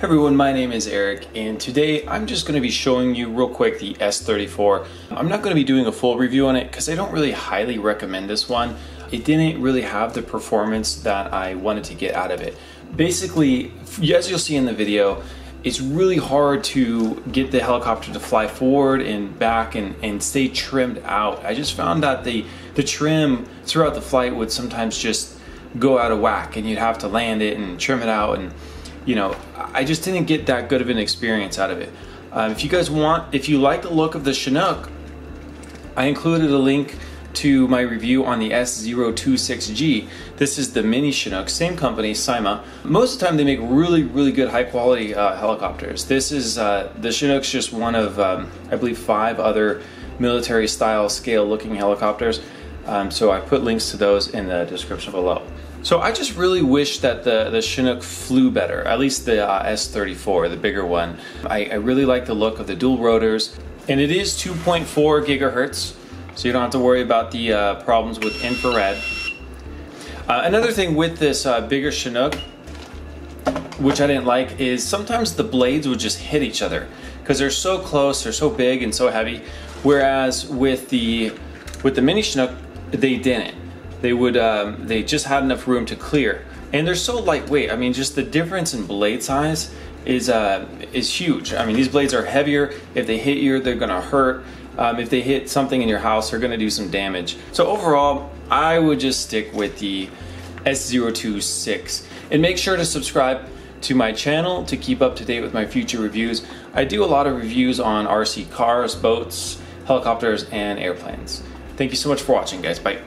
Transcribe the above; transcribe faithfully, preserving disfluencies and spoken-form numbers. Hey everyone, my name is Eric, and today I'm just going to be showing you real quick the S thirty-four. I'm not going to be doing a full review on it because I don't really highly recommend this one. It didn't really have the performance that I wanted to get out of it. Basically, as you'll see in the video, it's really hard to get the helicopter to fly forward and back and, and stay trimmed out. I just found that the, the trim throughout the flight would sometimes just go out of whack, and you'd have to land it and trim it out, and you know, I just didn't get that good of an experience out of it. Um, if you guys want, if you like the look of the Chinook, I included a link to my review on the S zero twenty-six G. This is the mini Chinook, same company, Syma. Most of the time they make really, really good high quality uh, helicopters. This is, uh, the Chinook's just one of, um, I believe, five other military style scale looking helicopters. Um, so I put links to those in the description below. So I just really wish that the, the Chinook flew better, at least the uh, S thirty-four, the bigger one. I, I really like the look of the dual rotors, and it is two point four gigahertz, so you don't have to worry about the uh, problems with infrared. Uh, another thing with this uh, bigger Chinook, which I didn't like, is sometimes the blades would just hit each other because they're so close, they're so big and so heavy, whereas with the, with the mini Chinook, they didn't. They would, um, they just had enough room to clear, and they're so lightweight. I mean, just the difference in blade size is uh, is huge. I mean, these blades are heavier. If they hit you, they're gonna hurt. Um, if they hit something in your house, they're gonna do some damage. So overall, I would just stick with the S zero twenty-six. And make sure to subscribe to my channel to keep up to date with my future reviews. I do a lot of reviews on R C cars, boats, helicopters, and airplanes. Thank you so much for watching, guys. Bye.